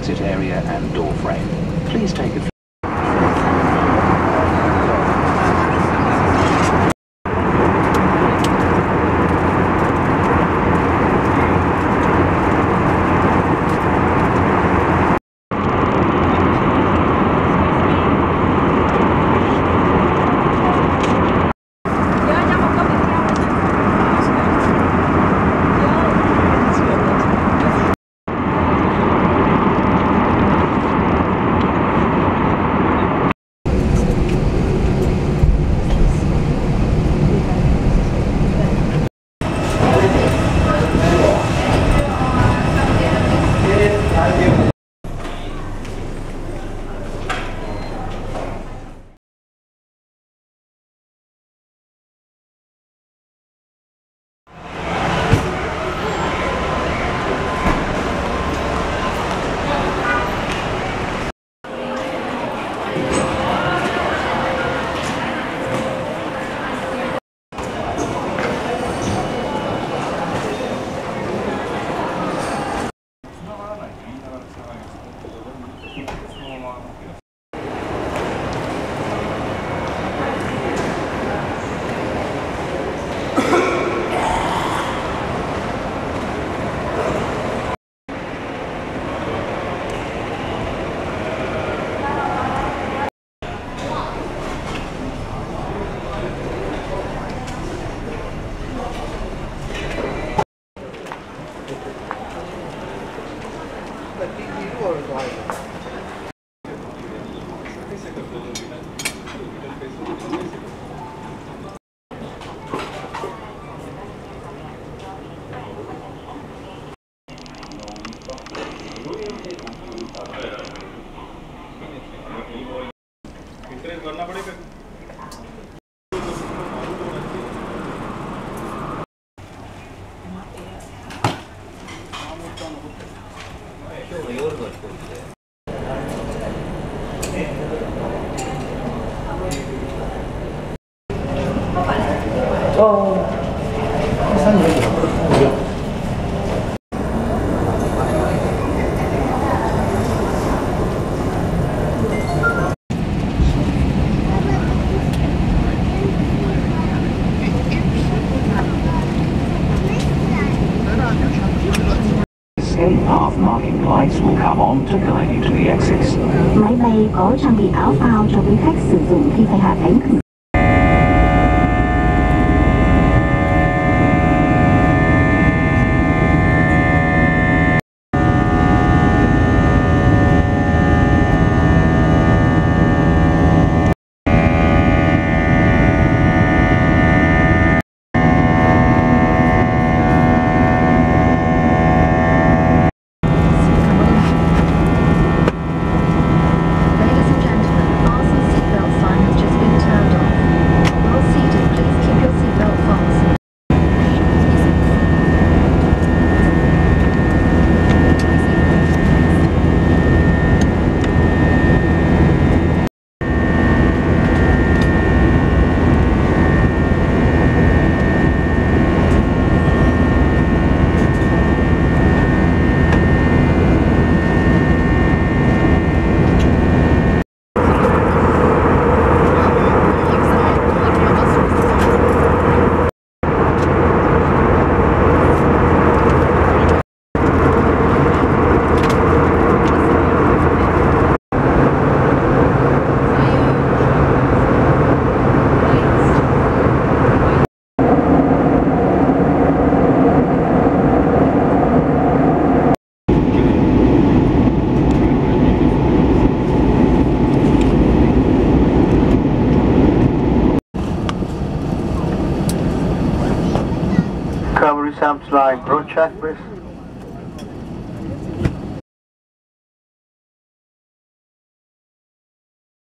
exit area and door frame. Please take a máy bay có trang bị áo phao cho quý khách sử dụng khi phải hạ cánh. Line, broad check, please.